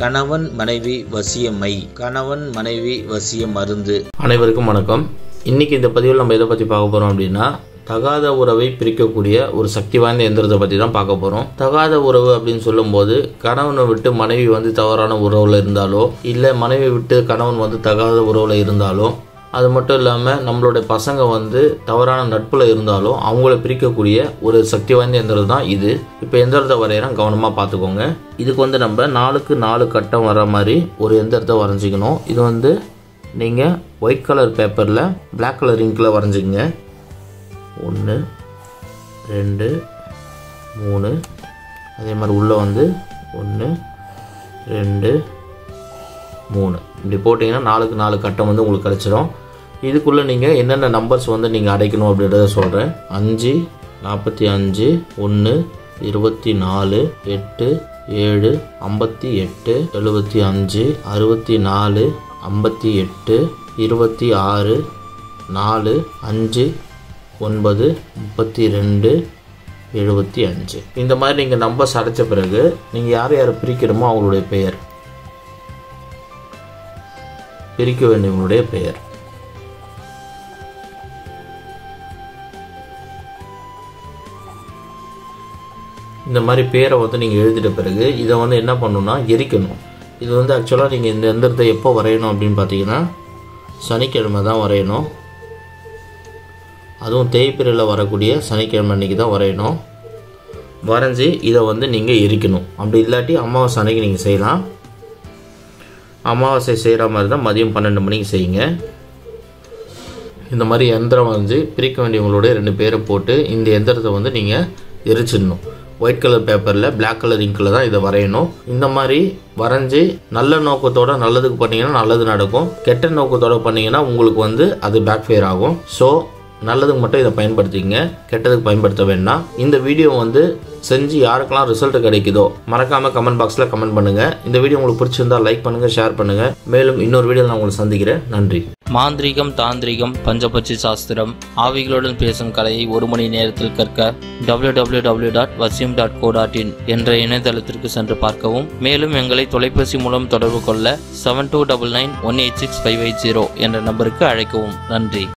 கணவன் மனைவி வசியம் மருந்து. அனைவருக்கும் வணக்கம். இன்னைக்கு இந்த பதிவில் நம்ம எதை பற்றி பார்க்க போகிறோம் அப்படின்னா, தகாத உறவை பிரிக்கக்கூடிய ஒரு சக்தி வாய்ந்த எந்திரத்தை பற்றி தான் பார்க்க போகிறோம். தகாத உறவு அப்படின்னு சொல்லும்போது, கணவனை விட்டு மனைவி வந்து தவறான உறவில் இருந்தாலோ, இல்லை மனைவி விட்டு கணவன் வந்து தகாத உறவில் இருந்தாலோ, அது மட்டும் இல்லாமல் நம்மளுடைய பசங்க வந்து தவறான நட்பில் இருந்தாலும் அவங்கள பிரிக்கக்கூடிய ஒரு சக்தி வாய்ந்த எந்திரம் தான் இது. இப்போ எந்திரத்தை வரையறோம், கவனமாக பார்த்துக்கோங்க. இதுக்கு வந்து நம்ம 4x4 கட்டம் வர மாதிரி ஒரு எந்திரத்தை வரைஞ்சிக்கணும். இது வந்து நீங்கள் ஒயிட் கலர் பேப்பரில் பிளாக் கலர் இங்கில் வரைஞ்சிக்கங்க. 1 2 3, அதே மாதிரி உள்ளே வந்து 1 2 3 இப்படி போட்டிங்கன்னா 4x4 கட்டம் வந்து உங்களுக்கு கிடச்சிடும். இதுக்குள்ளே நீங்கள் என்னென்ன நம்பர்ஸ் வந்து நீங்கள் அடைக்கணும் அப்படின்றத சொல்கிறேன். 5 45, 1 24, 8 7, 58, 75, 64, 58, 26, 4 5, 9, 32, 75. இந்த மாதிரி நீங்கள் நம்பர்ஸ் அடைச்ச பிறகு நீங்கள் யார் யாரை பிரிக்கணுமோ அவங்களுடைய பெயர், பிரிக்க வேண்டியவங்களுடைய பெயர். இந்த மாதிரி பெயரை வந்து நீங்கள் எழுதிட்ட பிறகு இதை வந்து என்ன பண்ணணும்னா எரிக்கணும். இது வந்து ஆக்சுவலாக நீங்கள் இந்த எந்திரத்தை எப்போ வரையணும் அப்படின்னு பார்த்தீங்கன்னா, சனிக்கிழமை தான் வரையணும். அதுவும் தேய்பிரையில் வரக்கூடிய சனிக்கிழமை அன்றைக்கி தான் வரையணும். வரைஞ்சி இதை வந்து நீங்கள் எரிக்கணும். அப்படி இல்லாட்டி அமாவாசை அன்றைக்கி நீங்கள் செய்யலாம். அமாவாசை செய்கிற மாதிரி தான் மதியம் 12 மணிக்கு செய்யுங்க. இந்த மாதிரி எந்திரம் வரைஞ்சி பிரிக்க வேண்டியவங்களோட 2 பேரை போட்டு இந்த எந்திரத்தை வந்து நீங்கள் எரிச்சிடணும். ஒயிட் கலர் பேப்பரில் பிளாக் கலர் இங்கில் தான் இதை வரையணும். இந்த மாதிரி வரைஞ்சி நல்ல நோக்கத்தோட நல்லதுக்கு பண்ணிங்கன்னா நல்லது நடக்கும். கெட்ட நோக்கத்தோடு பண்ணிங்கன்னா உங்களுக்கு வந்து அது பேக் ஃபயர் ஆகும். ஸோ நல்லதுக்கு மட்டும் இதை பயன்படுத்திங்க, கெட்டதுக்கு பயன்படுத்த வேண்டாம். இந்த வீடியோ வந்து செஞ்சு யாருக்கெல்லாம் ரிசல்ட் கிடைக்குதோ மறக்காமல் கமெண்ட் பாக்ஸில் கமெண்ட் பண்ணுங்கள். இந்த வீடியோ உங்களுக்கு பிடிச்சிருந்தால் லைக் பண்ணுங்கள், ஷேர் பண்ணுங்கள். மேலும் இன்னொரு வீடியோவில் நான் உங்களை சந்திக்கிறேன். நன்றி. மாந்திரீகம், தாந்திரிகம், பஞ்சபட்சி சாஸ்திரம், ஆவிகளுடன் பேசும் கலையை 1 மணி நேரத்தில் கற்க www.vasiyam.co.in என்ற இணையதளத்திற்கு சென்று பார்க்கவும். மேலும் எங்களை தொலைபேசி மூலம் தொடர்பு கொள்ள 7299186580 என்ற நம்பருக்கு அழைக்கவும். நன்றி.